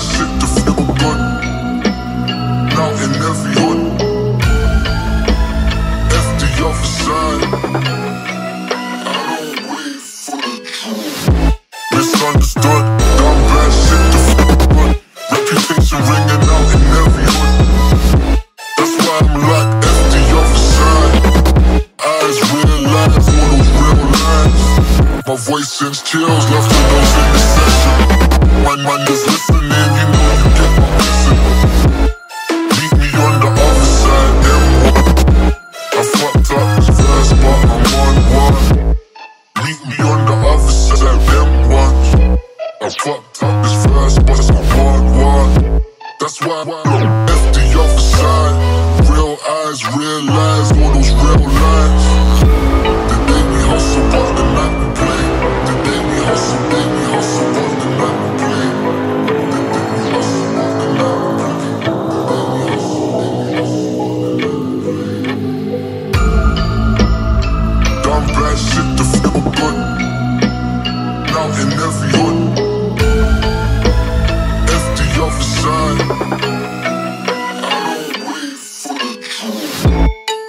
that shit to feel good. Now in every hood, after the other side, I don't wait for the truth. Misunderstood, dumb bad shit to feel good. Reputation ringing out in every hood. That's why I'm locked after the other side. Eyes realize all those real lines. My voice sends chills left to those in the session. My mind is listening, you know you get my message. Meet me on the other side, M1. I fucked up fast, but I'm on one. Meet me on the other side, M1. I fucked up fast, but I'm on one. That's why I'm at the other side. Real eyes realize all those real lines. The day we hustle, but the night we play. The day we hustle, baby, hustle, but the night. That shit to feel good. Now in every hood, if the other side, I don't wait for the truth.